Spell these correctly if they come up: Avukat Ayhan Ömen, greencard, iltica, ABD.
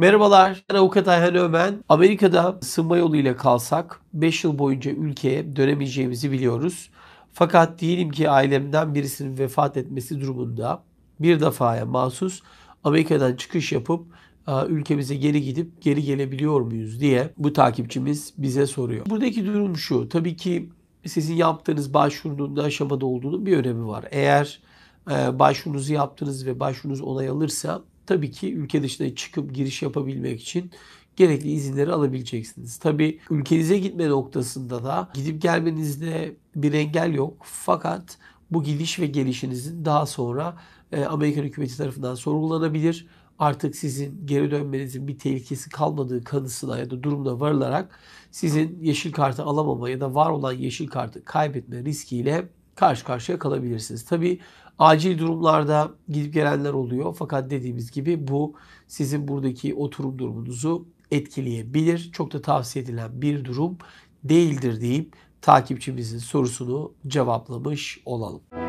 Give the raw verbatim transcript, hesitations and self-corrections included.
Merhabalar, ben Avukat Ayhan Ömen. Amerika'da sığınma yoluyla kalsak beş yıl boyunca ülkeye dönemeyeceğimizi biliyoruz. Fakat diyelim ki ailemden birisinin vefat etmesi durumunda bir defaya mahsus Amerika'dan çıkış yapıp ülkemize geri gidip geri gelebiliyor muyuz diye bu takipçimiz bize soruyor. Buradaki durum şu, tabii ki sizin yaptığınız başvurunun da aşamada olduğunun bir önemi var. Eğer başvurunuzu yaptınız ve başvurunuz onay alırsa tabii ki ülke dışına çıkıp giriş yapabilmek için gerekli izinleri alabileceksiniz. Tabii ülkenize gitme noktasında da gidip gelmenizde bir engel yok. Fakat bu gidiş ve gelişinizin daha sonra Amerikan hükümeti tarafından sorgulanabilir. Artık sizin geri dönmenizin bir tehlikesi kalmadığı kanısına ya da durumuna varılarak sizin yeşil kartı alamama ya da var olan yeşil kartı kaybetme riskiyle karşı karşıya kalabilirsiniz. Tabii acil durumlarda gidip gelenler oluyor. Fakat dediğimiz gibi bu sizin buradaki oturum durumunuzu etkileyebilir. Çok da tavsiye edilen bir durum değildir deyip takipçimizin sorusunu cevaplamış olalım.